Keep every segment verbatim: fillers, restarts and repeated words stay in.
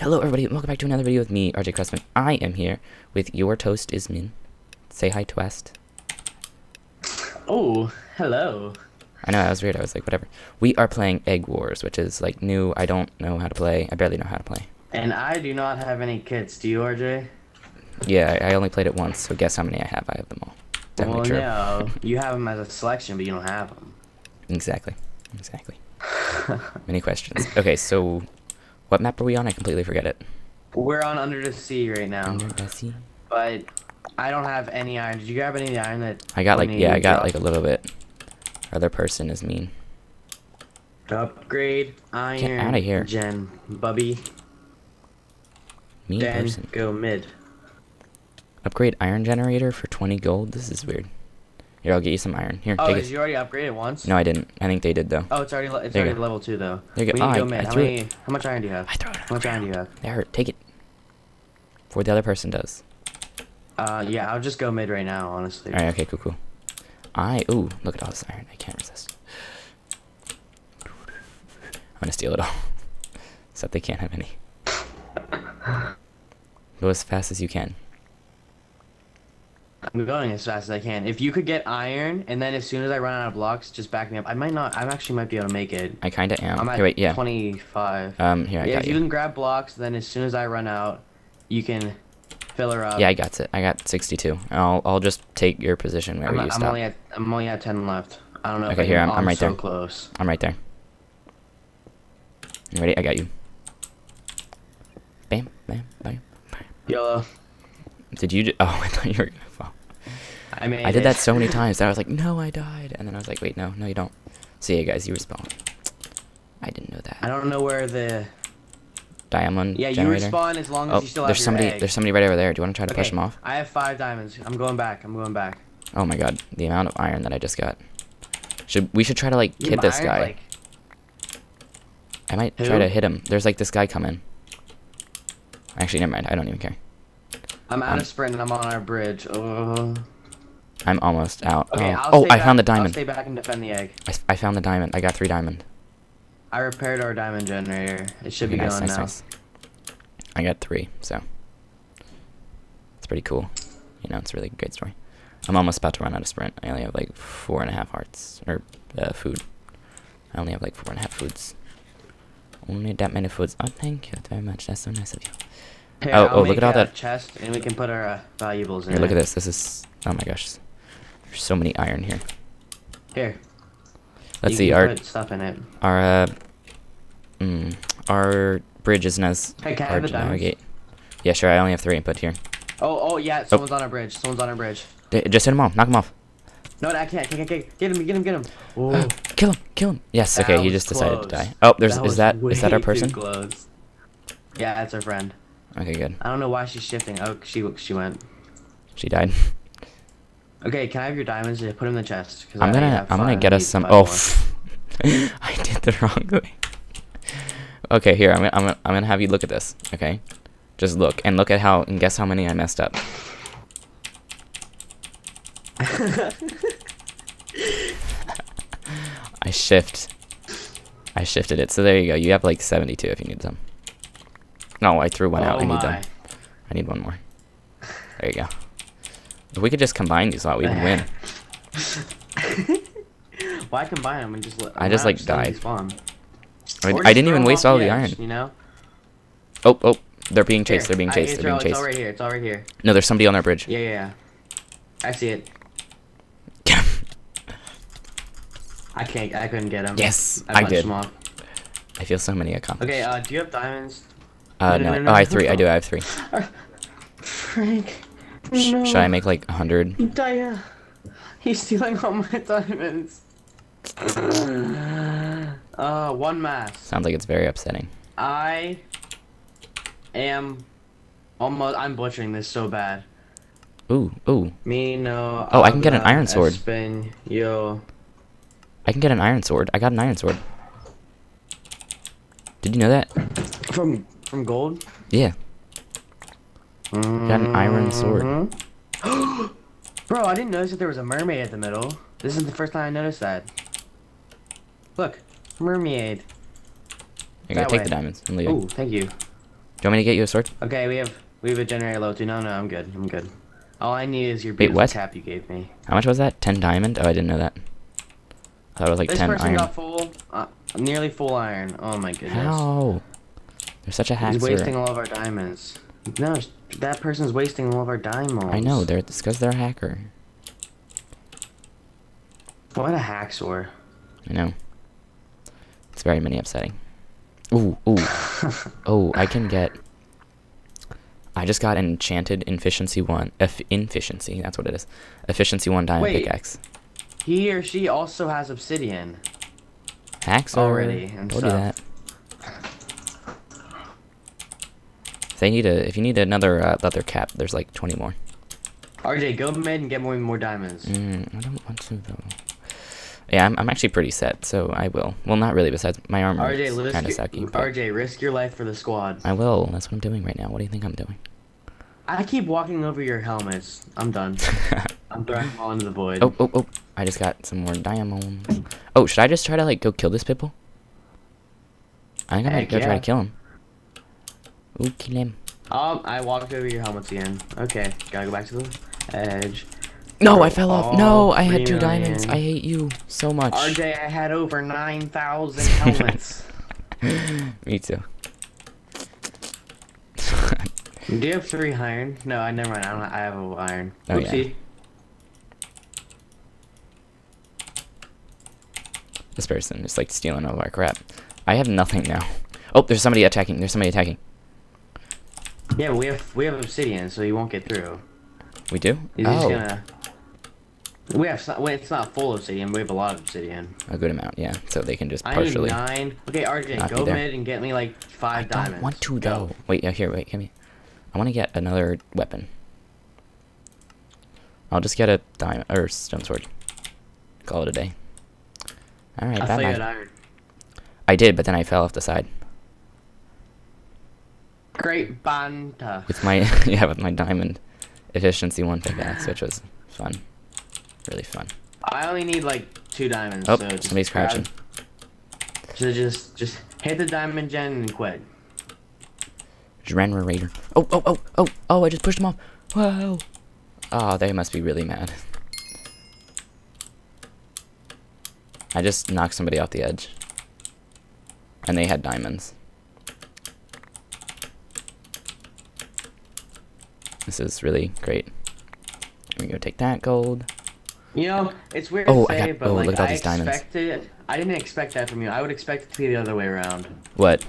Hello everybody, and welcome back to another video with me, R J Craftsman. I am here with your Toast, Izmin. Say hi, Toast. Oh, hello. I know, that was weird. I was like, whatever. We are playing Egg Wars, which is like new. I don't know how to play. I barely know how to play. And I do not have any kits. Do you, R J? Yeah, I only played it once, so guess how many I have. I have them all. Definitely well, true. No, you have them as a selection, but you don't have them. Exactly. Exactly. Many questions. Okay, so what map are we on? I completely forget it. We're on Under the Sea right now. Under the Sea? But I don't have any iron. Did you grab any iron that... I got like, yeah, I got like a little bit. Other person is mean. Upgrade, iron, get out of here. Gen, Bubby. Mean then person. Go mid. Upgrade iron generator for twenty gold? This is weird. Here, I'll get you some iron. Here, oh, take it. Oh, did you already upgrade it once? No, I didn't. I think they did, though. Oh, it's already, it's already level two, though. There you go. We need to go mid. How many, how much iron do you have? I throw it out. How much iron do you have? They hurt. Take it. Before the other person does. Uh, yeah, I'll just go mid right now, honestly. Alright, okay, cool, cool. I, ooh, look at all this iron. I can't resist. I'm gonna steal it all. Except they can't have any. Go as fast as you can. I'm going as fast as I can. If you could get iron, and then as soon as I run out of blocks, just back me up. I might not. I actually might be able to make it. I kind of am. I'm at here, wait, yeah. twenty-five. Um, here I yeah, got if you. If you can grab blocks, then as soon as I run out, you can fill her up. Yeah, I got it. I got sixty-two. I'll I'll just take your position wherever I'm, you I'm stop. Only at, I'm only at ten left. I don't know. Okay, if here I'm. I'm right so there. Close. I'm right there. You ready? I got you. Bam, bam, bam, bam. Yellow. Did you? Do oh, I thought you were gonna fall. I made I did it. that so many times that I was like, no, I died, and then I was like, wait, no, no, you don't. So yeah, guys, you respawn. I didn't know that. I don't know where the diamond. Yeah, generator. You respawn as long as oh, you still have there's your somebody. Egg. There's somebody right over there. Do you want to try to okay. push him off? I have five diamonds. I'm going back. I'm going back. Oh my god, the amount of iron that I just got. Should we should try to like you hit this iron, guy? Like... I might Who? try to hit him. There's like this guy coming. Actually, never mind. I don't even care. I'm out um, of sprint and I'm on our bridge. Uh... I'm almost out. Okay, oh, I'll oh I back. found the diamond. I'll stay back and defend the egg. I, I found the diamond. I got three diamond. I repaired our diamond generator. It should okay, be nice, going nice, now. Nice. I got three, so it's pretty cool. You know, it's a really good story. I'm almost about to run out of sprint. I only have like four and a half hearts or uh, food. I only have like four and a half foods. Only that many foods. Oh, thank you very much. That's so nice of you. Here, oh, I'll oh! Look at all that chest, and we can put our uh, valuables in. Here, look at this. This is oh my gosh, there's so many iron here. Here. Let's you see our put stuff in it. Our uh, mm, our bridge isn't as hey, can hard I have to navigate. Yeah, sure. I only have three input here. Oh, oh yeah, someone's oh. on our bridge. Someone's on our bridge. D just hit him off. Knock him off. No, I can't. Get, get, get him! Get him! Get him! Oh. Kill him! Kill him! Yes. That okay, he just close. decided to die. Oh, there's that is that is that our person? Close. Yeah, that's our friend. Okay, good. I don't know why she's shifting. Oh, she she went. She died. Okay, can I have your diamonds? Put them in the chest. Cause I'm gonna I'm gonna get us some. Oh, I did the wrong way. Okay, here I'm gonna, I'm gonna I'm gonna have you look at this. Okay, just look and look at how and guess how many I messed up. I shift. I shifted it. So there you go. You have like seventy-two if you need some. No, I threw one oh out. I need them. I need one more. There you go. If we could just combine these a lot, we would win. Why combine them and just let? I just like died. Spawn. I, I didn't even waste all the, the edge, iron. You know. Oh, oh! They're being chased. Here. They're being chased. They're being chased. It's all right here. It's all right here. No, there's somebody on our bridge. Yeah, yeah, yeah. I see it. I can't. I couldn't get him. Yes, I, I did. Him off. I feel so many accomplishments. Okay, uh, do you have diamonds? Uh, no, no, no, no. Oh, I have three. I do. I have three. Frank, Sh no. Should I make like a hundred? Daya, he's stealing all my diamonds. uh, one mass. Sounds like it's very upsetting. I am almost. I'm butchering this so bad. Ooh, ooh. Me no. Oh, I can get an iron sword. Spin, yo. I can get an iron sword. I got an iron sword. Did you know that? From. From gold? Yeah. Mm-hmm. Got an iron sword. Bro, I didn't notice that there was a mermaid at the middle. This is the first time I noticed that. Look, mermaid. I gotta take way. the diamonds and leave. Ooh, it. thank you. Do you want me to get you a sword? Okay, we have we have a generator low too. No, no, I'm good. I'm good. All I need is your beautiful cap you gave me. How much was that? Ten diamond? Oh, I didn't know that. I thought it was like this ten iron. This person got full, uh, nearly full iron. Oh my goodness. How? They're such a hacker. He's wasting all of our diamonds. No, that person's wasting all of our diamonds. I know. They're it's because they're a hacker. What a hacksor. I know. It's very many upsetting. Ooh, ooh. Oh, I can get... I just got enchanted efficiency one. Eff inefficiency, that's what it is. Efficiency one diamond Wait, pickaxe. He or she also has obsidian. Hacks already. And told you that. If they need a. If you need another uh, leather cap, there's like twenty more. R J, go mid and get more more diamonds. Mm, I don't want to though. Yeah, I'm, I'm actually pretty set, so I will. Well, not really, besides my armor is kind of sucky. R J, risk your life for the squad. I will. That's what I'm doing right now. What do you think I'm doing? I keep walking over your helmets. I'm done. I'm throwing them all into the void. Oh, oh, oh. I just got some more diamonds. Oh, should I just try to, like, go kill this pitbull? I think I might go yeah. try to kill him. Ooh, kill him. Um, I walked over your helmets again. Okay, gotta go back to the edge. No, I fell off. No, I had two diamonds. I hate you so much. R J, I had over nine thousand helmets. Me too. Do you have three iron? No, I never mind. I, don't, I have a iron. Oh, oopsie. Yeah. This person is like stealing all of our crap. I have nothing now. Oh, there's somebody attacking. There's somebody attacking. Yeah, we have we have obsidian, so you won't get through. We do? He's oh. just gonna... We have some, wait, it's not full obsidian. We have a lot of obsidian. A good amount, yeah. So they can just partially. I need nine. Okay, R J, go mid and get me like five I diamonds. I want to go. Though. Wait, yeah, here, wait, give me. I want to get another weapon. I'll just get a diamond or stone sword. Call it a day. All right, I that might. Iron. I did, but then I fell off the side. Great banta. With my yeah, with my diamond efficiency one pickaxe, which was fun. Really fun. I only need like two diamonds. Oh, so somebody's crouching. So just, just hit the diamond gen and quit. Generator. Oh, oh, oh, oh, oh! I just pushed them off. Whoa! Oh, they must be really mad. I just knocked somebody off the edge, and they had diamonds. This is really great. Let me go take that gold. You know, it's weird oh, to say, I got, but oh, like, look at all I these expected, diamonds. I didn't expect that from you. I would expect it to be the other way around. What?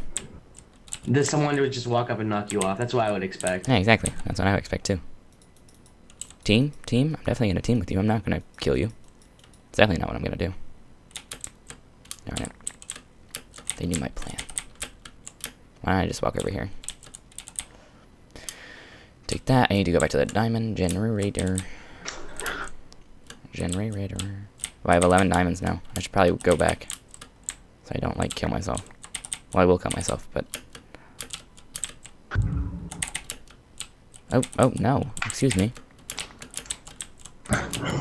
That someone would just walk up and knock you off. That's what I would expect. Yeah, exactly. That's what I would expect, too. Team? Team? I'm definitely in a team with you. I'm not going to kill you. It's definitely not what I'm going to do. Darn it. They knew my plan. Why don't I just walk over here? Take that. I need to go back to the diamond generator. Generator. Well, I have eleven diamonds now. I should probably go back, so I don't like kill myself. Well, I will kill myself, but. Oh, oh no! Excuse me.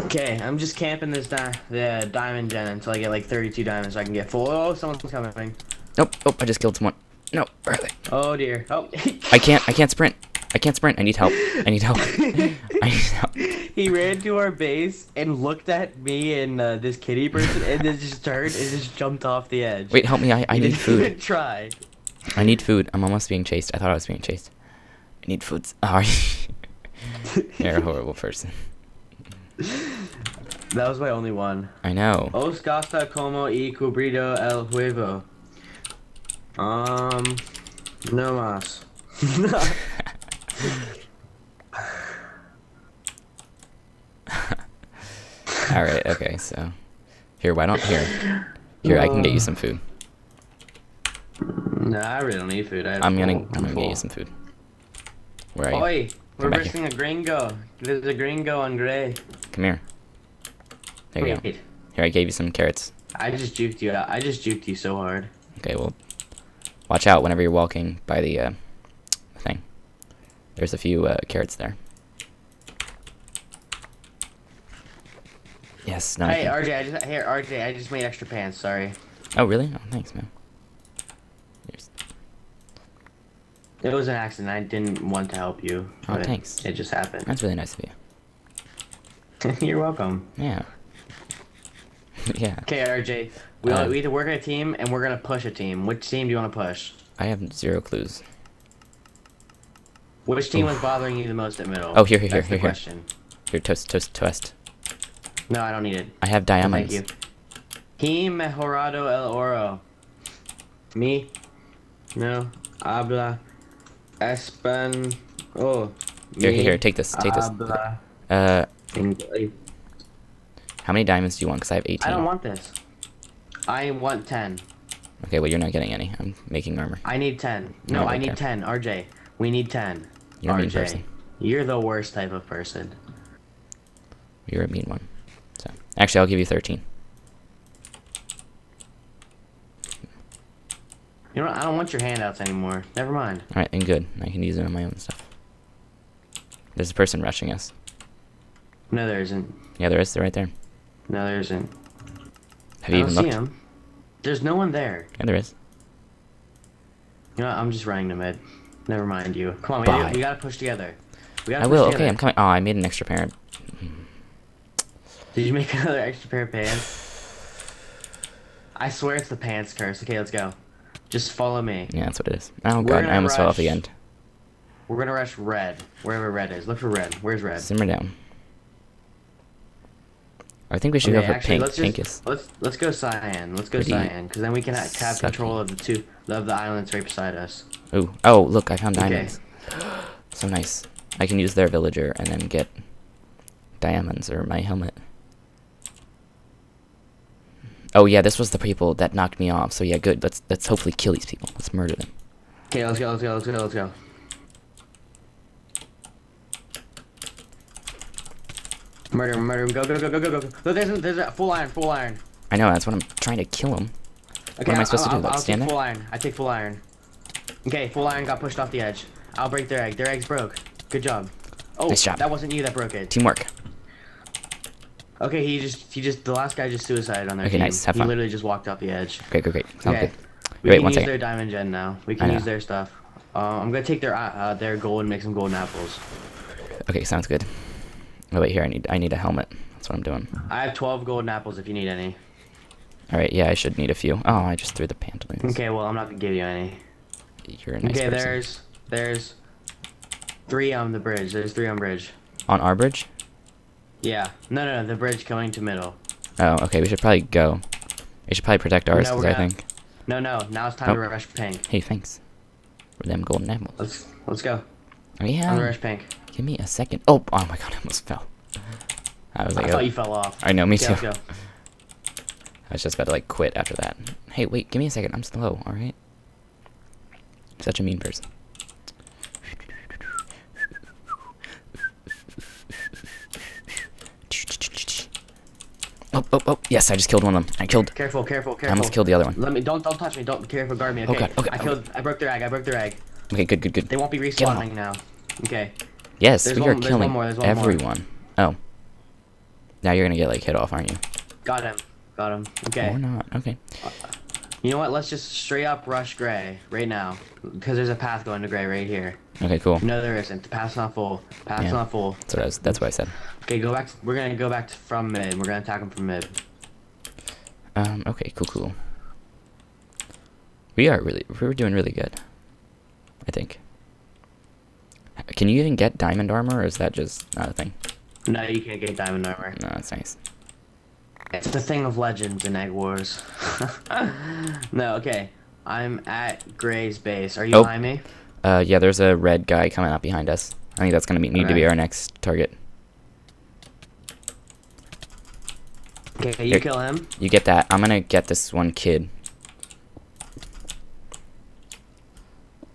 Okay, I'm just camping this di the diamond gen until I get like thirty-two diamonds, so I can get full. Oh, someone's coming. Nope. Oh, I just killed someone. No, where are they? Oh dear. Oh. I can't. I can't sprint. I can't sprint. I need help. I need help. I need help. He ran to our base and looked at me and uh, this kitty person, and then just turned and just jumped off the edge. Wait, help me! I I need food. Try. I need food. I'm almost being chased. I thought I was being chased. I need food. Oh, you're a horrible person. That was my only one. I know. Os gasta como y cubrido el huevo. Um, no mas. All right. Okay. So, here. Why don't here? Here, I can get you some food. No, I really don't need food. I I'm gonna. I'm gonna get you some food. Where are Oi, you? Oi! We're missing a gringo. There's a gringo on gray. Come here. There you Wait. go. Here, I gave you some carrots. I just juked you out. I just juked you so hard. Okay. Well, watch out whenever you're walking by the uh, thing. There's a few uh, carrots there. Yes, no. Hey, R J, I just here, R J, I just made extra pants, sorry. Oh really? Oh thanks, man. Here's... It was an accident. I didn't want to help you. Oh, thanks. It, it just happened. That's really nice of you. You're welcome. Yeah. Yeah. Okay, R J. We um, either work on a team and we're gonna push a team. Which team do you want to push? I have zero clues. Which team Oof. was bothering you the most at middle? Oh, here, here, That's here, the here. Question. Here, toast, toast, toast. No, I don't need it. I have diamonds. Thank you. He mejorado el oro. Me? No. Habla. Espan. Oh. Here, here, here. Take this. Take this. Uh. How many diamonds do you want? Because I have eighteen. I don't want this. I want ten. Okay, well, you're not getting any. I'm making armor. I need ten. No, no I okay. need ten. R J, we need ten. You're R J, a mean person. You're the worst type of person. You're a mean one. So, actually, I'll give you thirteen. You know what? I don't want your handouts anymore. Never mind. All right, and good. I can use it on my own stuff. There's a person rushing us. No, there isn't. Yeah, there is. They're right there. No, there isn't. Have you I don't even see looked? him. There's no one there. Yeah, there is. You know what? I'm just running to mid. Never mind you. Come on, we, we gotta push together. We gotta I push will. Together. Okay, I'm coming. Oh, I made an extra pair. Did you make another extra pair of pants? I swear it's the pants curse. Okay, let's go. Just follow me. Yeah, that's what it is. Oh god, I almost rush. fell off the end. We're gonna rush red, wherever red is. Look for red. Where's red? Simmer down. I think we should okay, go for actually, pink. Let's just, pink is... let's let's go cyan. Let's go Pretty cyan, because then we can have sucky. control of the two of the islands right beside us. Ooh. Oh, look! I found diamonds. Okay. So nice. I can use their villager and then get diamonds or my helmet. Oh yeah, this was the people that knocked me off. So yeah, good. Let's let's hopefully kill these people. Let's murder them. Okay, let's go. Let's go. Let's go. Let's go. Murder him, murder him, go, go, go, go, go, go, go. There's a, there's a full iron, full iron. I know, that's what I'm trying to kill him. Okay, what am I supposed I'll, to do, like I'll stand there? full iron, I take full iron. Okay, full iron got pushed off the edge. I'll break their egg, their egg's broke. Good job. Oh, nice job. That wasn't you that broke it. Teamwork. Okay, he just, he just, the last guy just suicided on their okay, team. Okay, nice, have fun. He literally just walked off the edge. Great, great, great, sounds okay. good. We Wait, can one use second. their diamond gen now. We can use their stuff. Uh, I'm gonna take their uh, their gold and make some golden apples. Okay, sounds good. Oh wait, here I need I need a helmet. That's what I'm doing. I have twelve golden apples if you need any. All right, yeah, I should need a few. Oh, I just threw the pantaloons. Okay, well I'm not gonna give you any. You're a nice okay, person. Okay, there's there's three on the bridge. There's three on bridge. On our bridge? Yeah. No, no, no. The bridge going to middle. Oh, okay. We should probably go. We should probably protect ours because no, I think. No, no. Now it's time oh. to rush pink. Hey, thanks for them golden apples. Let's let's go. Oh yeah. I'm gonna rush pink. Give me a second. Oh, oh my god, I almost fell. I was like, I oh. thought you fell off. I know, me okay, too. Go. I was just about to like quit after that. Hey, wait, give me a second. I'm slow, alright? Such a mean person. Oh, oh, oh, yes, I just killed one of them. I killed. Careful, careful, careful. I almost killed the other one. Let me, don't, don't touch me. Don't, careful, guard me. Okay. Oh god, okay. I killed, I broke their egg. I broke their egg. Okay, good, good, good. They won't be respawning now. Okay. Yes, there's we one, are killing one more, everyone. More. Oh. Now you're gonna get like hit off, aren't you? Got him. Got him. Okay. Or not. Okay. You know what? Let's just straight up rush gray right now, because there's a path going to gray right here. Okay, cool. No, there isn't. The path's not full. Path's yeah. not full. That's what I was, that's what I said. Okay, go back. To, we're gonna go back to from mid. We're gonna attack him from mid. Um. Okay. Cool. Cool. We are really. We're doing really good. I think. Can you even get diamond armor, or is that just not a thing? No, you can't get diamond armor. No, that's nice. It's the thing of legends in Egg Wars. No, okay. I'm at Gray's base. Are you oh. behind me? Uh, yeah, there's a red guy coming up behind us. I think that's going to need right. to be our next target. Okay, you Here, kill him. You get that. I'm going to get this one kid.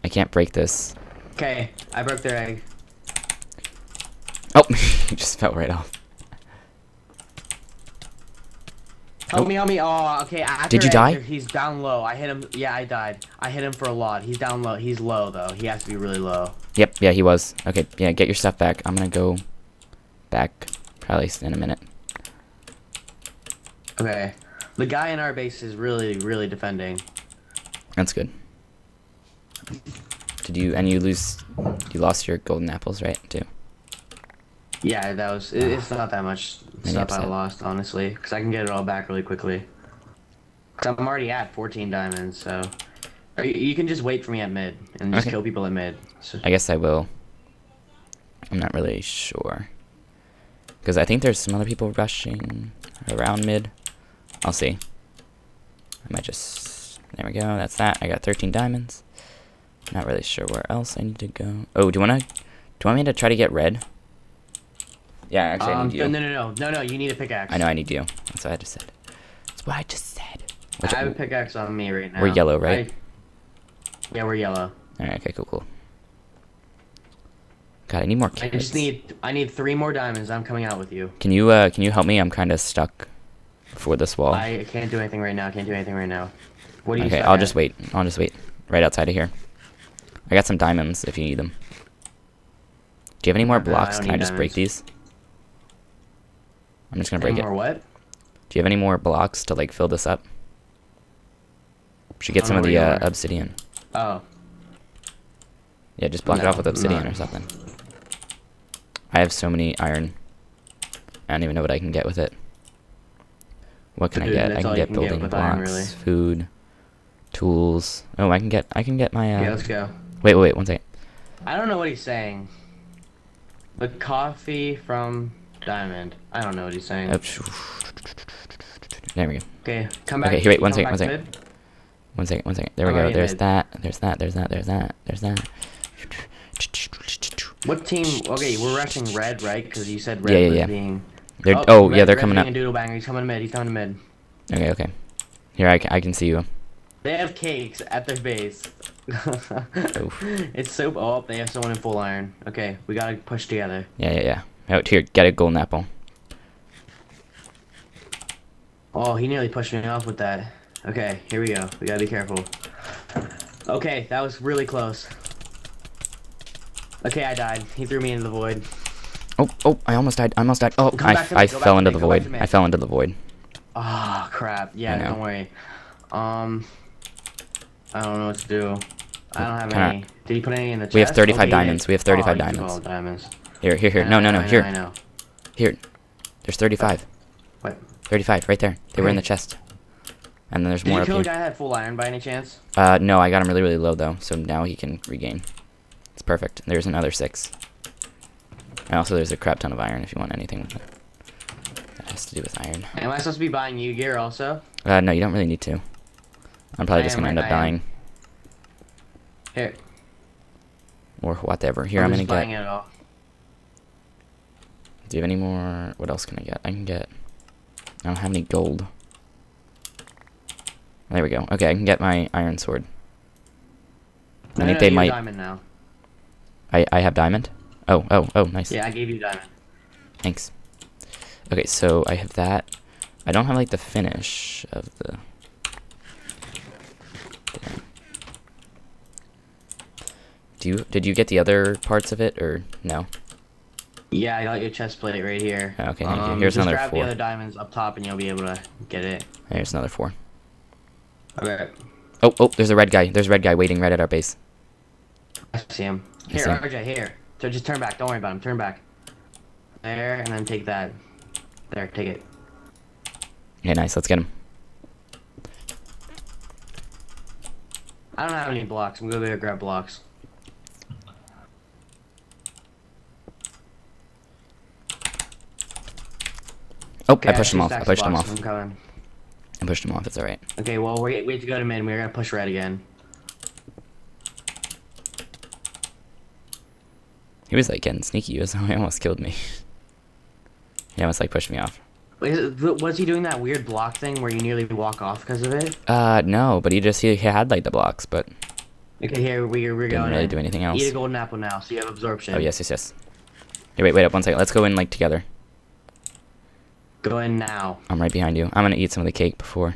I can't break this. Okay, I broke their egg. Oh, you just fell right off. Help oh. me, help me. Oh, okay. After Did you egg, die? He's down low. I hit him. Yeah, I died. I hit him for a lot. He's down low. He's low, though. He has to be really low. Yep, yeah, he was. Okay, yeah, get your stuff back. I'm gonna go back probably in a minute. Okay. The guy in our base is really, really defending. That's good. Did you, and you lose, you lost your golden apples, right, too? Yeah, that was, it, it's not that much stuff I lost, honestly, because I can get it all back really quickly. Because I'm already at fourteen diamonds, so. Or you, you can just wait for me at mid, and just okay. kill people at mid. So. I guess I will. I'm not really sure. Because I think there's some other people rushing around mid. I'll see. I might just, there we go, that's that. I got thirteen diamonds. Not really sure where else I need to go. Oh, do you wanna, do you want me to try to get red? Yeah, actually um, I need you. No, no, no, no, no, you need a pickaxe. I know, I need you. That's what I just said. That's what I just said. Which, I have a pickaxe on me right now. We're yellow, right? I, yeah, we're yellow. All right, okay, cool, cool. God, I need more carrots. I just need, I need three more diamonds. I'm coming out with you. Can you, uh, can you help me? I'm kind of stuck before this wall. I can't do anything right now. I can't do anything right now. What do you? Okay, I'll at? just wait. I'll just wait right outside of here. I got some diamonds if you need them. Do you have any more blocks? Uh, Can I just diamonds. break these? I'm just gonna break any more it. What? Do you have any more blocks to like fill this up? Should get some of the uh, obsidian. Oh. Yeah, just block no, it off with obsidian no. or something. I have so many iron. I don't even know what I can get with it. What can Dude, I get? I can get can building get blocks, iron, really. food, tools. Oh, I can get. I can get my. Uh, yeah, let's go. Wait, wait, wait, one second. I don't know what he's saying. The coffee from Diamond. I don't know what he's saying. Oh, there we go. Okay, come back. Okay, here, wait, one second, one second. Mid. One second, one second. There we oh, go. There's mid. that. There's that. There's that. There's that. There's that. What team? Okay, we're rushing red, right? Because you said red yeah, yeah, was yeah. being. They're, oh, oh red, yeah, they're coming up. Doodle banger. He's coming to mid. He's coming to mid. Okay, okay. Here, I can, I can see you. They have cakes at their base. oh. It's so. Oh, they have someone in full iron. Okay, we gotta push together. Yeah, yeah, yeah. Out here, get a golden apple. Oh, he nearly pushed me off with that. Okay, here we go. We gotta be careful. Okay, that was really close. Okay, I died. He threw me into the void. Oh, oh, I almost died. I almost died. Oh, Come I, I fell into the void. I fell into the void. Ah, crap. Yeah, don't worry. Um, I don't know what to do. I don't have Cannot. any. Did you put any in the chest? We have thirty-five okay. diamonds. We have thirty-five oh, diamonds. diamonds. Here, here, here. I no, know, no, no. I here. Know, I know. Here. There's thirty-five. What? thirty-five, right there. They were in the chest. And then there's Did more up here. Did you kill a guy that had full iron by any chance? Uh, no, I got him really, really low, though. So now he can regain. It's perfect. There's another six. And also there's a crap ton of iron if you want anything with it. That has to do with iron. Am I supposed to be buying you gear also? Uh, no, you don't really need to. I'm probably I just gonna end up dying. Here. Or whatever. Here, I'm, I'm gonna get. It all. Do you have any more? What else can I get? I can get. I don't have any gold. There we go. Okay, I can get my iron sword. I no, think no, they you might. Have diamond now. I I have diamond. Oh oh oh, nice. Yeah, I gave you diamond. Thanks. Okay, so I have that. I don't have like the finish of the. Do you, did you get the other parts of it, or no? Yeah, I got your chest plate right here. Okay, thank um, you. Here's another four. Just grab the other diamonds up top, and you'll be able to get it. Here's another four. Okay. Oh, oh, there's a red guy. There's a red guy waiting right at our base. I see him. Here, see him. R J, here. So just turn back. Don't worry about him. Turn back. There, and then take that. There, take it. Okay, nice. Let's get him. I don't have any blocks. I'm going to go grab blocks. Oh, okay, I pushed him off. I pushed him off. I pushed him off. It's all right. Okay, well, we we have to go to mid. We're gonna push red again. He was like getting sneaky, so he almost killed me. He almost like pushed me off. Was he doing that weird block thing where you nearly walk off because of it? Uh, no, but he just he had like the blocks, but. Okay, here we we're didn't going. Really in. do anything else. Eat a golden apple now, so you have absorption. Oh yes, yes, yes. Here, wait, wait up one second. Let's go in like together. Go in now. I'm right behind you. I'm gonna eat some of the cake before.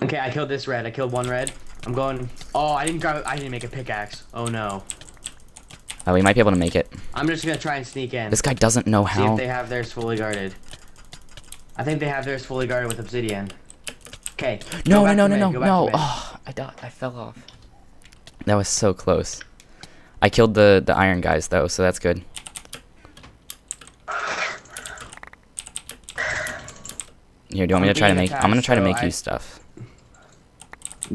Okay, I killed this red. I killed one red. I'm going. Oh, I didn't grab. I didn't make a pickaxe. Oh no. Oh, we might be able to make it. I'm just gonna try and sneak in. This guy doesn't know how. See if they have theirs fully guarded. I think they have theirs fully guarded with obsidian. Okay. No, no, no, no, no, no. Oh, I died. I fell off. That was so close. I killed the, the iron guys, though, so that's good. Here, do you want me to try to make... I'm going to try to make you stuff.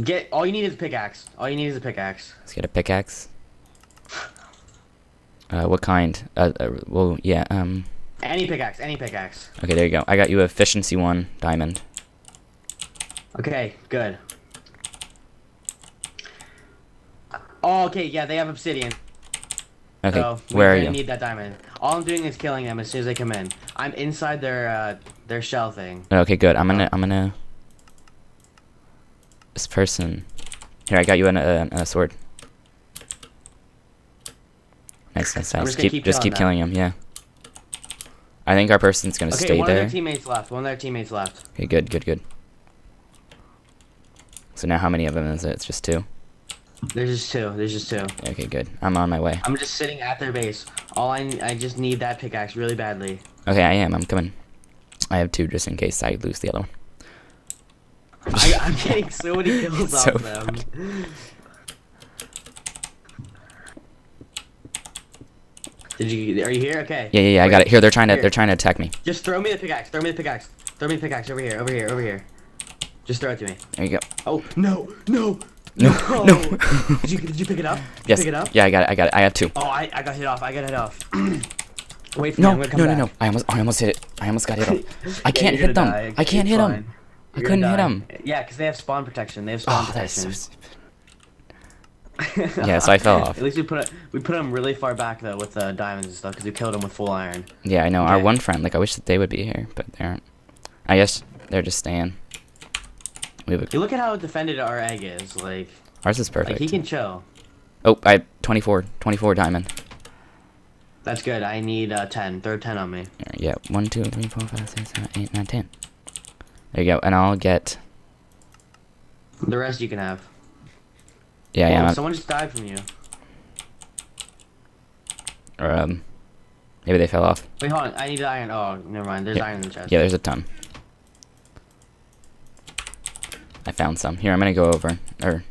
Get... All you need is a pickaxe. All you need is a pickaxe. Let's get a pickaxe. Uh, what kind? Uh, uh, well, yeah, um... Any pickaxe, any pickaxe. Okay, there you go. I got you efficiency one diamond. Okay, good. Oh, okay, yeah, they have obsidian. Okay, so where are you? I need that diamond. All I'm doing is killing them as soon as they come in. I'm inside their uh, their shell thing. Okay, good. I'm gonna, I'm gonna. This person. Here, I got you an, uh, a sword. Nice, nice, nice. Just keep, keep just keep them. killing him. Yeah. I think our person's gonna okay, stay one there. One of their teammates left. One of their teammates left. Okay, good, good, good. So now, how many of them is it? It's just two. There's just two. There's just two. Okay, good. I'm on my way. I'm just sitting at their base. All I I just need that pickaxe really badly. Okay, I am. I'm coming. I have two just in case I lose the other one. I, I'm getting so many kills off so them. Funny. Did you? Are you here? Okay. Yeah, yeah, yeah. Wait, I got it. Here, they're trying to here. they're trying to attack me. Just throw me the pickaxe. Throw me the pickaxe. Throw me the pickaxe over here. Over here. Over here. Just throw it to me. There you go. Oh no! No! No, no. no. did, you, did you pick it up? Did yes. You pick it up? Yeah, I got it. I got it. I have two. Oh, I, I got hit off. I got hit off. Wait for no, me. I'm gonna come no, no, back. no, no. I almost, I almost hit it. I almost got hit off. I can't yeah, hit them. I can't hit them. I couldn't hit them. Yeah, because they have spawn protection. They have spawn oh, protection. So yeah, so I fell off. At least we put it, we put them really far back though with uh, diamonds and stuff because we killed them with full iron. Yeah, I know. Okay. Our one friend. Like, I wish that they would be here, but they aren't. I guess they're just staying. You look at how defended our egg is, like... Ours is perfect. Like, he can chill. Oh, I have twenty-four diamond. That's good. I need uh, ten. Throw ten on me. Yeah, one, two, three, four, five, six, seven, eight, nine, ten. There you go, and I'll get... The rest you can have. Yeah, yeah. Someone just died from you. Or, um... Maybe they fell off. Wait, hold on. I need iron. Oh, never mind. There's yeah. iron in the chest. Yeah, there's a ton. I found some. Here, I'm gonna go over. Or,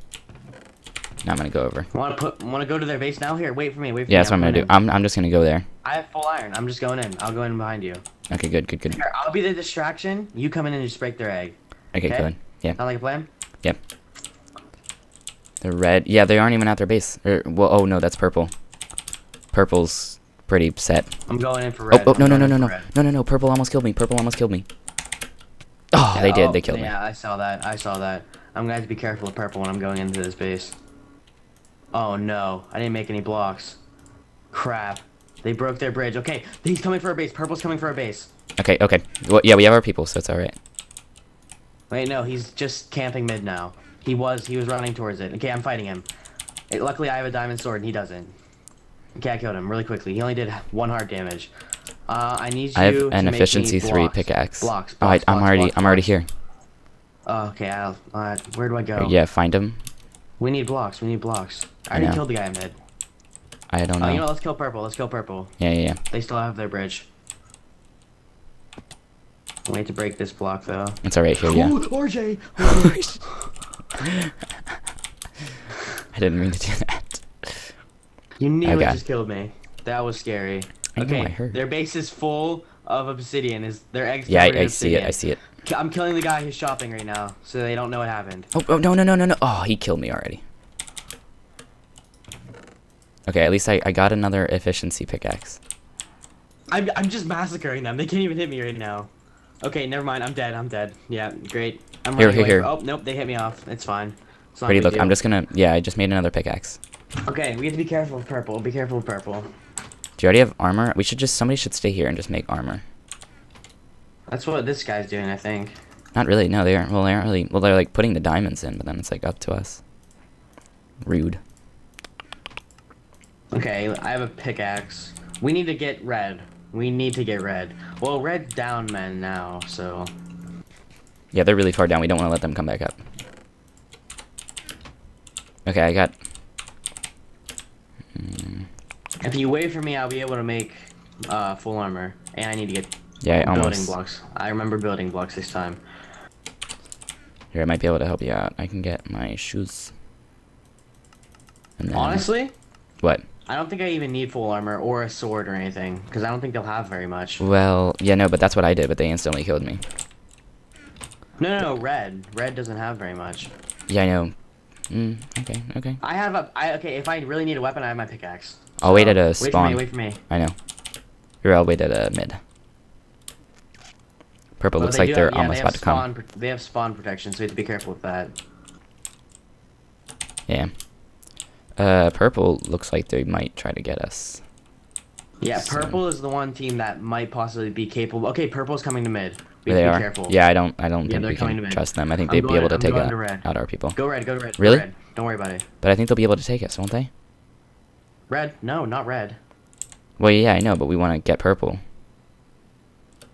no, I'm gonna go over. Want to put? Want to go to their base now? Here, wait for me. Wait for yeah, me. Yeah, that's what I'm gonna do. In. I'm I'm just gonna go there. I have full iron. I'm just going in. I'll go in behind you. Okay, good, good, good. Here, I'll be the distraction. You come in and just break their egg. Okay, okay? good. Yeah. Sound like a plan? Yep. Yeah. They're red. Yeah, they aren't even at their base. Or, well, oh no, that's purple. Purple's pretty set. I'm going in for red. Oh, oh no, no, no, no, no, no, no, no. Purple almost killed me. Purple almost killed me. Oh, they did. They killed me. Yeah, I saw that. I saw that. I'm gonna have to be careful of purple when I'm going into this base. Oh no, I didn't make any blocks. Crap. They broke their bridge. Okay, he's coming for our base. Purple's coming for our base. Okay, okay. Well, yeah, we have our people, so it's all right. Wait, no, he's just camping mid now. He was, he was running towards it. Okay, I'm fighting him. It, luckily, I have a diamond sword, and he doesn't. Okay, I killed him really quickly. He only did one hard damage. Uh, I need you. I have an to efficiency make me three pickaxe. Blocks. blocks, blocks oh, I, I'm blocks, already. Blocks, I'm blocks. already here. Uh, okay. I'll, uh, where do I go? Yeah, find him. We need blocks. We need blocks. I, I already know. killed the guy in mid. I don't know. Uh, you know, what? let's kill purple. Let's kill purple. Yeah, yeah, yeah. They still have their bridge. We need to break this block though. It's all right here. Yeah. Ooh, R J. I didn't mean to do that. You nearly okay. just killed me. That was scary. Okay, their base is full of obsidian. Is their eggs? Yeah, I, I see it. I see it. I'm killing the guy who's shopping right now, so they don't know what happened. Oh, oh no no no no no! Oh, he killed me already. Okay, at least I I got another efficiency pickaxe. I'm I'm just massacring them. They can't even hit me right now. Okay, never mind. I'm dead. I'm dead. Yeah, great. I'm here here here. Oh nope, they hit me off. It's fine. It's not Pretty look. Deal. I'm just gonna. Yeah, I just made another pickaxe. Okay, we have to be careful with purple. Be careful with purple. Do you already have armor? We should just, somebody should stay here and just make armor. That's what this guy's doing, I think. Not really, no, they aren't, well, they aren't really, well, they're like putting the diamonds in, but then it's like up to us. Rude. Okay, I have a pickaxe. We need to get red. We need to get red. Well, red down men now, so. Yeah, they're really far down. We don't want to let them come back up. Okay, I got... Mm. If you wait for me, I'll be able to make uh, full armor, and I need to get yeah, building almost. blocks. I remember building blocks this time. Here, I might be able to help you out. I can get my shoes. And then... Honestly? What? I don't think I even need full armor or a sword or anything, because I don't think they'll have very much. Well, yeah, no, but that's what I did, but they instantly killed me. No, no, no, red. Red doesn't have very much. Yeah, I know. Mm, okay, okay. I have a... I, okay, if I really need a weapon, I have my pickaxe. I'll so, wait at a spawn. Wait for me, wait for me. I know. Here, I'll wait at a mid. Purple well, looks they like they're have, yeah, almost they about to come. They have spawn protection, so you have to be careful with that. Yeah. Uh, purple looks like they might try to get us. Yeah, so. Purple is the one team that might possibly be capable. Okay, purple's coming to mid. We have to be careful. Yeah, I don't, I don't yeah, think we can trust them. I think I'm they'd going, be able to I'm take out, out our people. Go red, go red. Really? Go red. Don't worry about it. But I think they'll be able to take us, won't they? Red? No, not red. Well, yeah, I know, but we want to get purple.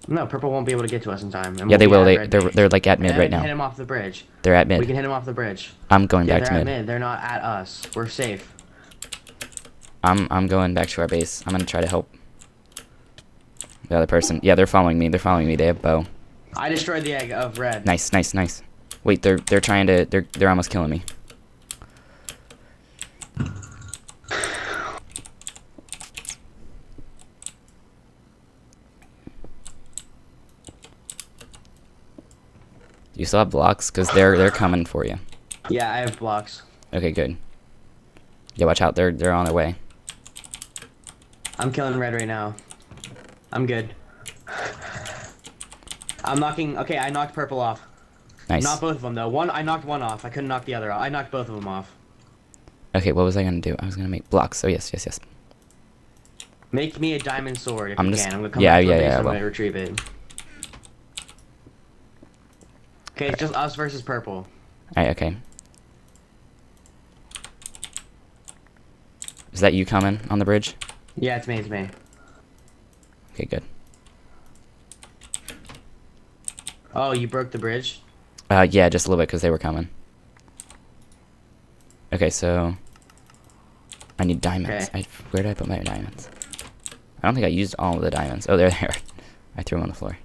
No, purple won't be able to get to us in time. Yeah, they will. They, they're, they're, they're like at mid right now. We can hit them off the bridge. They're at mid. We can hit them off the bridge. I'm going yeah, back to mid. mid. They're not at us. We're safe. I'm I'm going back to our base. I'm going to try to help the other person. Yeah, they're following me. They're following me. They have bow. I destroyed the egg of red. Nice, nice, nice. Wait, they're they're trying to... They're, they're almost killing me. You still have blocks? Because they're, they're coming for you. Yeah, I have blocks. Okay, good. Yeah, watch out. They're, they're on their way. I'm killing red right now. I'm good. I'm knocking... Okay, I knocked purple off. Nice. Not both of them, though. One, I knocked one off. I couldn't knock the other off. I knocked both of them off. Okay, what was I going to do? I was going to make blocks. Oh, yes, yes, yes. Make me a diamond sword if I'm you just, can. I'm going to come yeah, back yeah, to the yeah, base yeah, and well. I retrieve it. Okay, it's just us versus purple. Alright, okay. Is that you coming on the bridge? Yeah, it's me, it's me. Okay, good. Oh, you broke the bridge? Uh, yeah, just a little bit, because they were coming. Okay, so... I need diamonds. Okay. I, where did I put my diamonds? I don't think I used all of the diamonds. Oh, there they are. I threw them on the floor.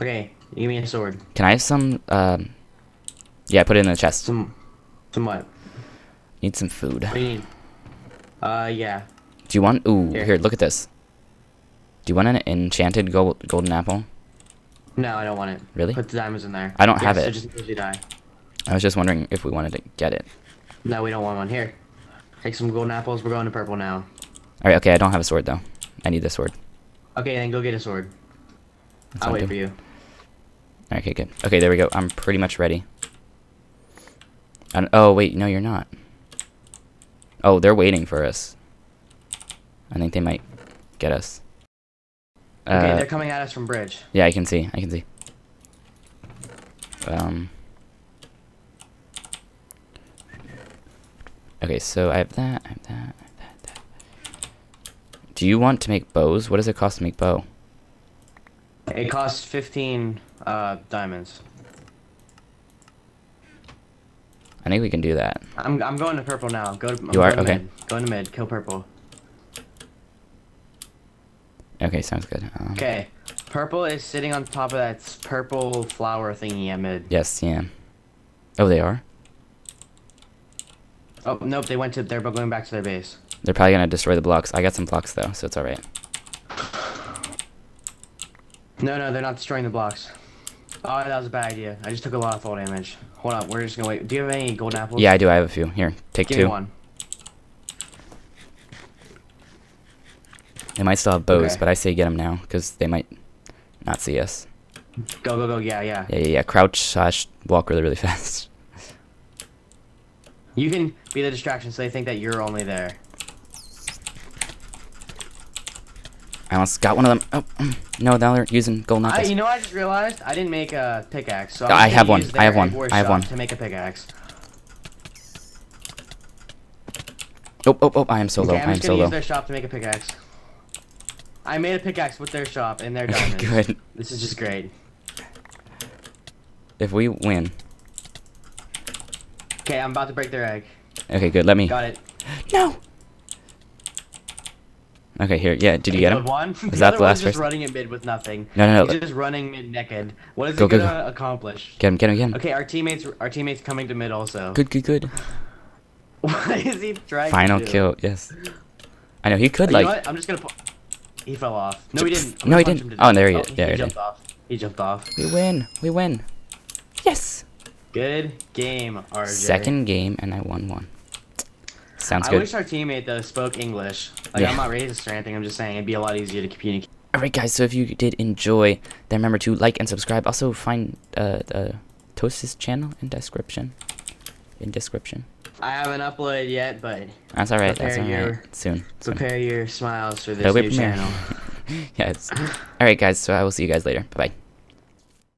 Okay. Give me a sword. Can I have some, um... Yeah, put it in the chest. Some... Some what? Need some food. What do you need? Uh, yeah. Do you want... Ooh, here, here look at this. Do you want an enchanted gold, golden apple? No, I don't want it. Really? Put the diamonds in there. I don't yes, have it. So just in case you die. I was just wondering if we wanted to get it. No, we don't want one. Here. Take some golden apples. We're going to purple now. Alright, okay, I don't have a sword, though. I need this sword. Okay, then go get a sword. That's I'll wait good. for you. Okay, good. Okay, there we go. I'm pretty much ready. And, oh, wait. No, you're not. Oh, they're waiting for us. I think they might get us. Uh, okay, they're coming at us from bridge. Yeah, I can see. I can see. Um. Okay, so I have that. I have that. I have that. that. Do you want to make bows? What does it cost to make bow? It costs fifteen... Uh, diamonds. I think we can do that. I'm I'm going to purple now. Go to. You I'm are going okay. To mid. Going to mid. Kill purple. Okay, sounds good. Um, okay, purple is sitting on top of that purple flower thingy at mid. Yes, yeah. Oh, they are. Oh nope, they went to. They're going back to their base. They're probably gonna destroy the blocks. I got some blocks though, so it's all right. No, no, they're not destroying the blocks. Oh, that was a bad idea. I just took a lot of fall damage. Hold up, we're just gonna wait. Do you have any golden apples? Yeah, I do. I have a few. Here, take Give two. Give me one. They might still have bows, okay. But I say get them now, because they might not see us. Go, go, go. Yeah, yeah. Yeah, yeah, yeah. Crouch, slash, walk really, really fast. You can be the distraction, so they think that you're only there. I almost got one of them. Oh, no, now they're using gold knuckles. You know what I just realized? I didn't make a pickaxe. So I have one. I have one. I have one. To make a pickaxe. Oh, oh, oh, I am so low. I am so low. I'm just going to use their shop to make a pickaxe. I made a pickaxe with their shop and their diamonds. Good. This is just great. If we win. Okay, I'm about to break their egg. Okay, good. Let me. Got it. No. Okay, here. Yeah, did you get him? One. Is that the last person? Just running in mid with nothing. No, no, no. He's just running mid naked. What is go, he go, gonna go. accomplish? Get him, get him, get him. Okay, our teammates, our teammates coming to mid also. Good, good, good. What is he trying Final to do? Final kill. Yes. I know he could oh, like. You know what? I'm just gonna. He fell off. No, he didn't. I'm no, he didn't. Oh, there he is. Oh, there he, he jumped did. off. He jumped off. We win. We win. Yes. Good game, R J. Second game, and I won one. Sounds I good. I wish our teammate, though, spoke English. Like, yeah. I'm not racist or anything, I'm just saying it'd be a lot easier to communicate. Alright, guys, so if you did enjoy, then remember to like and subscribe. Also, find uh, uh, Toast's channel in description. In description. I haven't uploaded yet, but... That's alright, that's alright. Soon. Prepare soon. your smiles for this new channel. Yes. Alright, guys, so I will see you guys later. Bye-bye.